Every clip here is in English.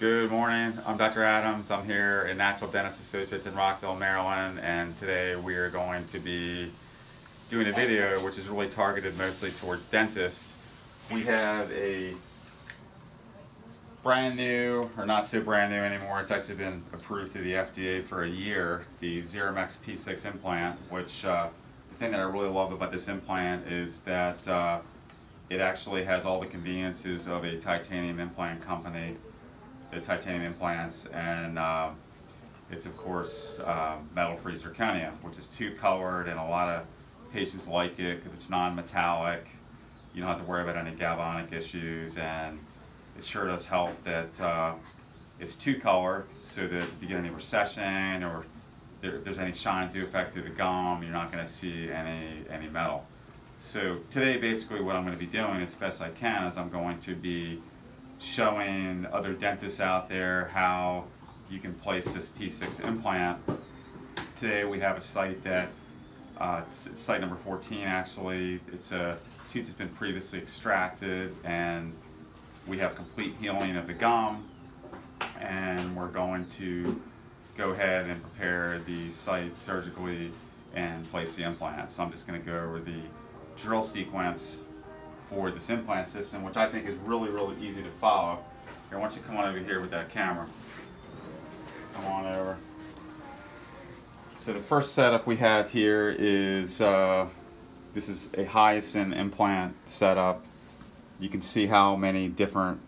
Good morning. I'm Dr. Adams. I'm here at Natural Dentists' Associates in Rockville, Maryland, and today we are going to be doing a video which is really targeted mostly towards dentists. We have a brand new, or not so brand new anymore, it's actually been approved through the FDA for a year, the Zeramex P6 implant, which the thing that I really love about this implant is that it actually has all the conveniences of a titanium implant company. The titanium implants, and it's of course metal-free zirconia, which is tooth-colored, and a lot of patients like it because it's non-metallic. You don't have to worry about any galvanic issues, and it sure does help that it's tooth-colored, so that if you get any recession or there's any shine through effect through the gum, you're not going to see any metal. So today, basically, what I'm going to be doing as best I can is I'm going to be showing other dentists out there how you can place this P6 implant. Today we have a site that, it's site number 14 actually. It's a tooth that's been previously extracted, and we have complete healing of the gum, and we're going to go ahead and prepare the site surgically and place the implant. So I'm just going to go over the drill sequence for this implant system, which I think is really easy to follow. Here, why don't you come on over here with that camera. Come on over. So the first setup we have here is, this is a hyacinth implant setup. You can see how many different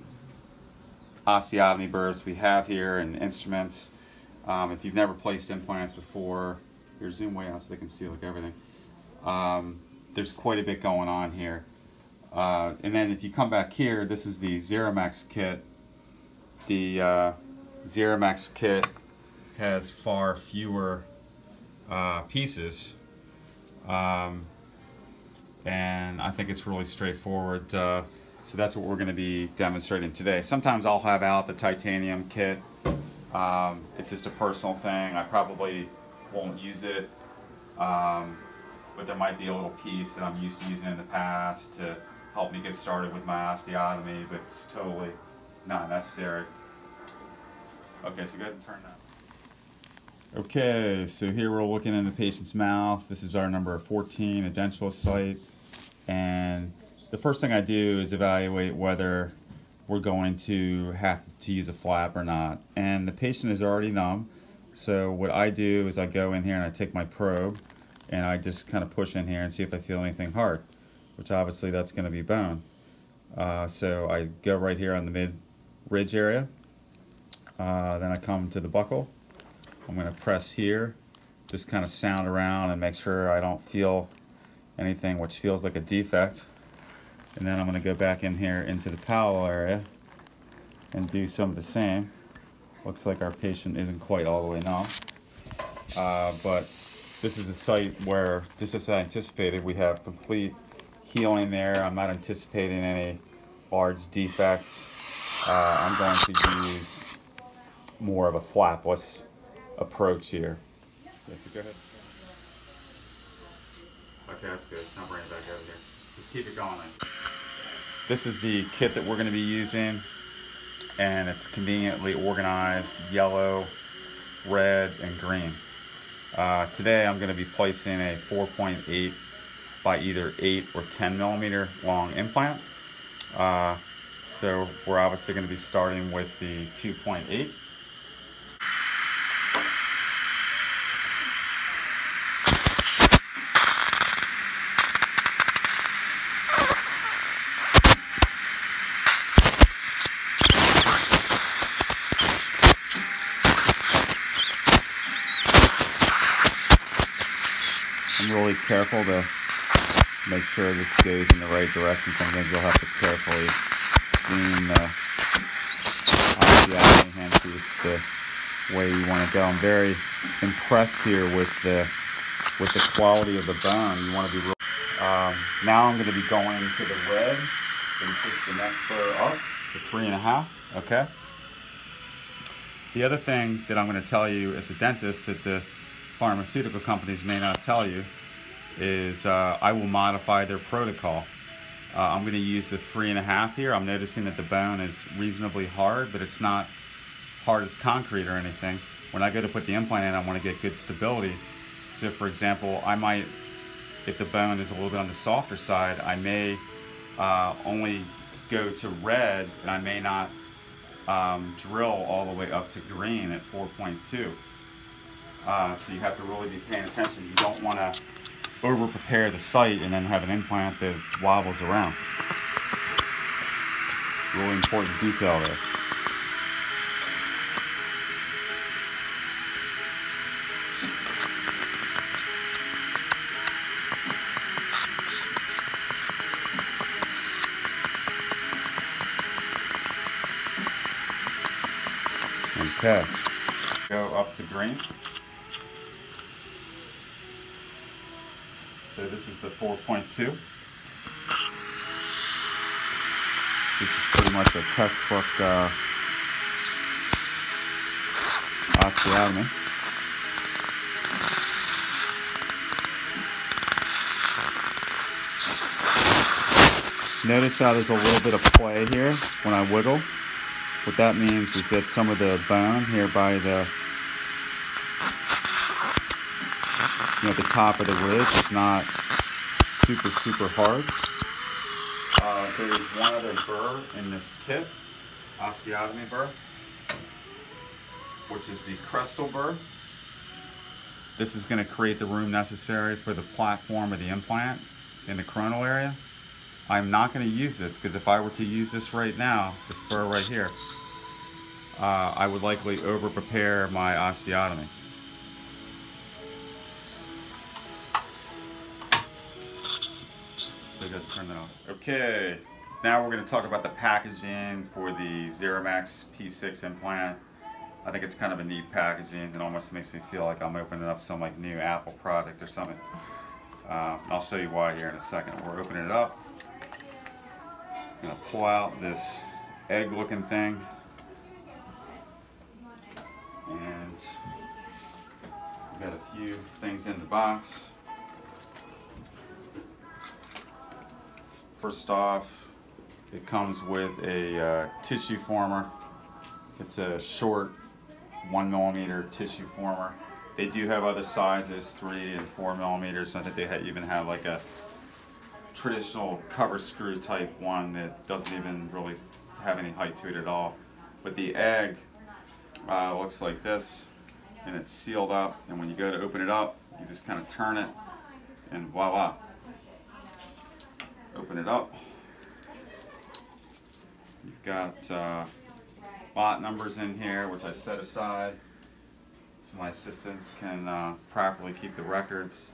osteotomy burrs we have here and instruments. If you've never placed implants before, here, zoom way out so they can see like everything. There's quite a bit going on here. And then if you come back here, this is the Zeramex kit. The Zeramex kit has far fewer pieces, and I think it's really straightforward. So that's what we're going to be demonstrating today. Sometimes I'll have out the titanium kit. It's just a personal thing. I probably won't use it, but there might be a little piece that I'm used to using in the past to help me get started with my osteotomy, but it's totally not necessary. Okay, so go ahead and turn that. Okay, so here we're looking in the patient's mouth. This is our number 14, a dental site. And the first thing I do is evaluate whether we're going to have to use a flap or not. And the patient is already numb. So what I do is I go in here and I take my probe and I just kind of push in here and see if I feel anything hard, which obviously that's going to be bone. So I go right here on the mid-ridge area. Then I come to the buckle. I'm going to press here, just kind of sound around and make sure I don't feel anything which feels like a defect. And then I'm going to go back in here into the palatal area and do some of the same. Looks like our patient isn't quite all the way numb. But this is a site where, just as I anticipated, we have complete healing there. I'm not anticipating any large defects. I'm going to use more of a flapless approach here. Yes, go ahead. Okay, that's good. Now bring it back over here. Just keep it going then. This is the kit that we're going to be using, and it's conveniently organized yellow, red, and green. Today I'm going to be placing a 4.8 by either 8 or 10 millimeter long implant. So we're obviously going to be starting with the 2.8. I'm really careful to make sure this goes in the right direction. Sometimes you'll have to carefully lean the osteotomy handpiece the way you want to go. I'm very impressed here with the quality of the bone. You want to be real. Now I'm going to be going to the red and push the next burr up to 3.5. Okay. The other thing that I'm going to tell you as a dentist that the pharmaceutical companies may not tell you is I will modify their protocol. I'm going to use the 3.5 here. I'm noticing that the bone is reasonably hard, but it's not hard as concrete or anything. When I go to put the implant in, I want to get good stability. So for example, I might, if the bone is a little bit on the softer side, I may only go to red, and I may not drill all the way up to green at 4.2. So you have to really be paying attention. You don't want to over-prepare the site and then have an implant that wobbles around. Really important detail there. Okay, go up to green. So this is the 4.2. This is pretty much a textbook osteotomy. Notice how there's a little bit of play here when I wiggle. What that means is that some of the bone here by the, you know, the top of the ridge is not super hard. There's one other burr in this kit, osteotomy burr, which is the crestal burr. This is going to create the room necessary for the platform of the implant in the coronal area. I'm not going to use this because if I were to use this right now, this burr right here, I would likely over prepare my osteotomy. So I got to turn that off. Okay, now we're going to talk about the packaging for the Zeramex P6 implant. I think it's kind of a neat packaging. It almost makes me feel like I'm opening up some like new Apple product or something. I'll show you why here in a second. We're opening it up. I'm going to pull out this egg looking thing and we've got a few things in the box. First off, it comes with a tissue former. It's a short 1mm tissue former. They do have other sizes, 3 and 4mm. I think they even have like a traditional cover screw type one that doesn't even really have any height to it at all. But the egg looks like this, and it's sealed up, and when you go to open it up, you just kind of turn it and voila. Open it up. You've got lot numbers in here, which I set aside so my assistants can properly keep the records.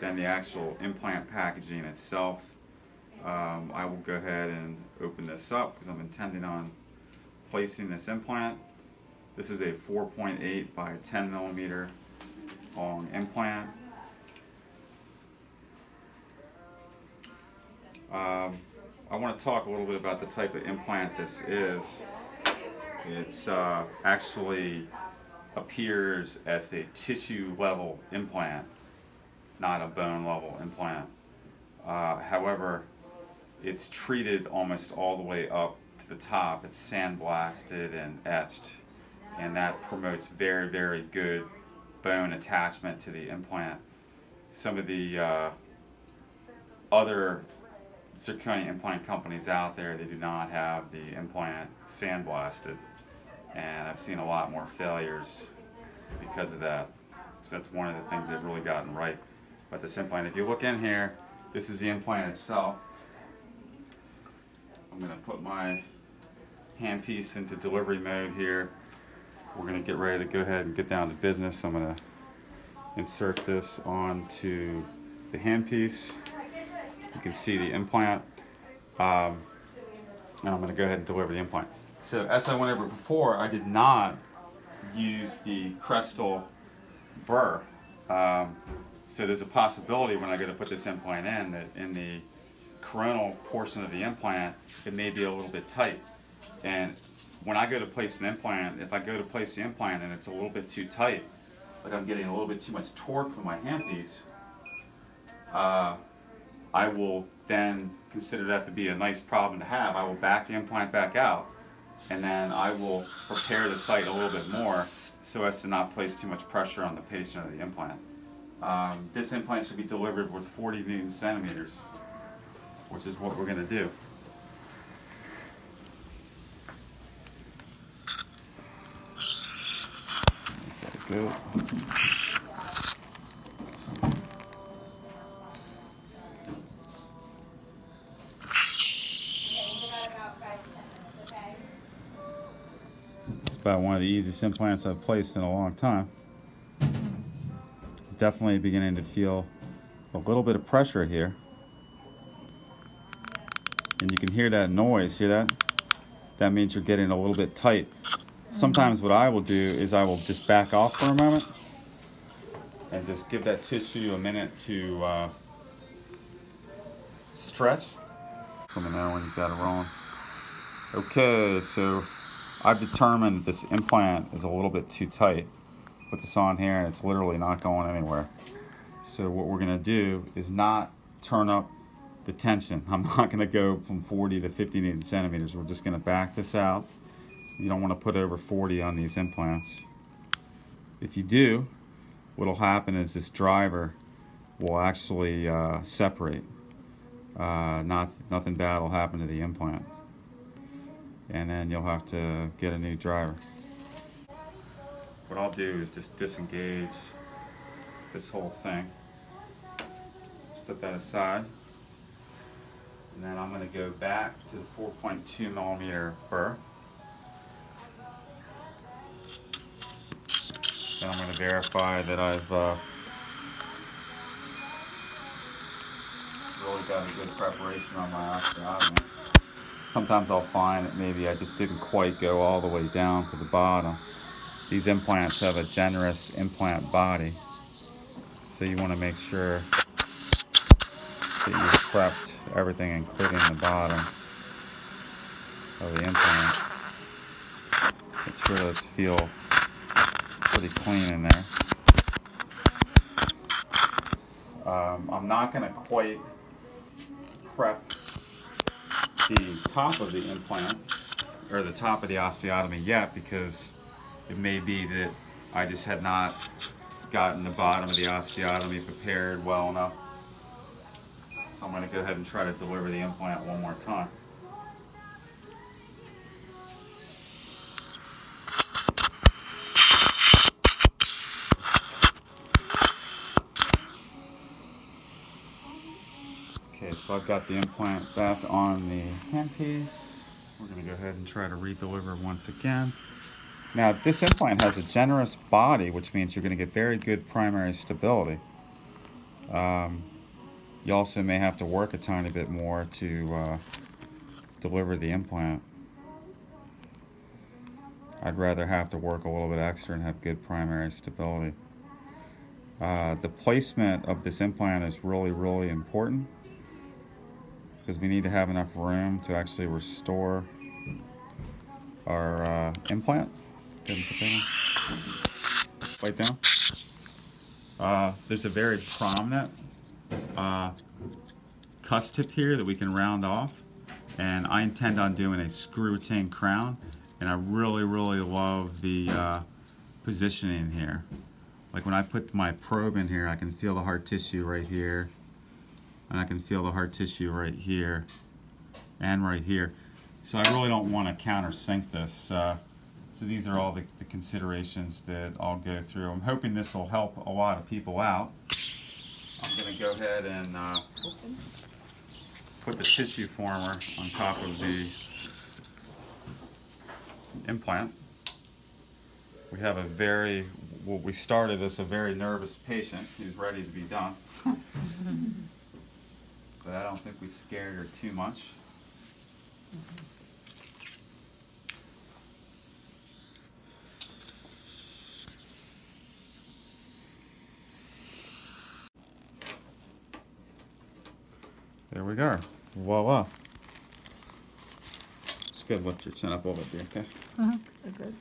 Then the actual implant packaging itself. I will go ahead and open this up because I'm intending on placing this implant. This is a 4.8 by 10mm long implant. I want to talk a little bit about the type of implant this is. It's actually appears as a tissue level implant, not a bone level implant. However, it's treated almost all the way up to the top. It's sandblasted and etched, and that promotes very good bone attachment to the implant. Some of the other zirconia implant companies out there, they do not have the implant sandblasted, and I've seen a lot more failures because of that. So that's one of the things they've really gotten right. But this implant, if you look in here, this is the implant itself. I'm going to put my handpiece into delivery mode here. We're going to get ready to go ahead and get down to business. I'm going to insert this onto the handpiece. You can see the implant. And I'm going to go ahead and deliver the implant. So as I went over before, I did not use the crestal burr. So there's a possibility when I go to put this implant in that in the coronal portion of the implant, it may be a little bit tight. And when I go to place an implant, if I go to place the implant and it's a little bit too tight, like I'm getting a little bit too much torque from my handpiece, I will then consider that to be a nice problem to have. I will back the implant back out and then I will prepare the site a little bit more so as to not place too much pressure on the patient of the implant. This implant should be delivered with 40 Newton centimeters, which is what we're going to do. Good. It's about one of the easiest implants I've placed in a long time. Definitely beginning to feel a little bit of pressure here. And you can hear that noise, hear that? That means you're getting a little bit tight. Sometimes what I will do is I will just back off for a moment and just give that tissue a minute to stretch. Let me know when you've got it rolling. Okay, so I've determined this implant is a little bit too tight. Put this on here and it's literally not going anywhere. So what we're gonna do is not turn up the tension. I'm not gonna go from 40 to 50 Newton centimeters. We're just gonna back this out. You don't want to put over 40 on these implants. If you do, what'll happen is this driver will actually separate. Nothing bad will happen to the implant. And then you'll have to get a new driver. What I'll do is just disengage this whole thing. Set that aside. And then I'm going to go back to the 4.2 millimeter burr. Then I'm going to verify that I've really got a good preparation on my osteotomy. Sometimes I'll find that maybe I just didn't quite go all the way down to the bottom. These implants have a generous implant body, so you want to make sure that you've prepped everything, including the bottom of the implant. It sure does feel pretty clean in there. I'm not going to quite prep the top of the implant or the top of the osteotomy yet, because it may be that I just had not gotten the bottom of the osteotomy prepared well enough. So I'm going to go ahead and try to deliver the implant one more time. Okay, so I've got the implant back on the handpiece. We're going to go ahead and try to re-deliver once again. Now, this implant has a generous body, which means you're going to get very good primary stability. You also may have to work a tiny bit more to deliver the implant. I'd rather have to work a little bit extra and have good primary stability. The placement of this implant is really, really important, because we need to have enough room to actually restore our implant. Right down. There's a very prominent cuss tip here that we can round off, and I intend on doing a screw-tin crown, and I really, really love the positioning here. Like when I put my probe in here, I can feel the hard tissue right here. And I can feel the hard tissue right here and right here. So I really don't want to countersink this. So these are all the considerations that I'll go through. I'm hoping this will help a lot of people out. I'm going to go ahead and put the tissue former on top of the implant. We have a very, well, we started as a very nervous patient who's ready to be done. But I don't think we scared her too much. There we go. Voila. It's good. Lift your chin up a little bit, okay? Good.